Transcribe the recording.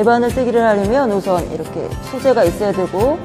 배반을 쓰기를 하려면 우선 이렇게 소재가 있어야 되고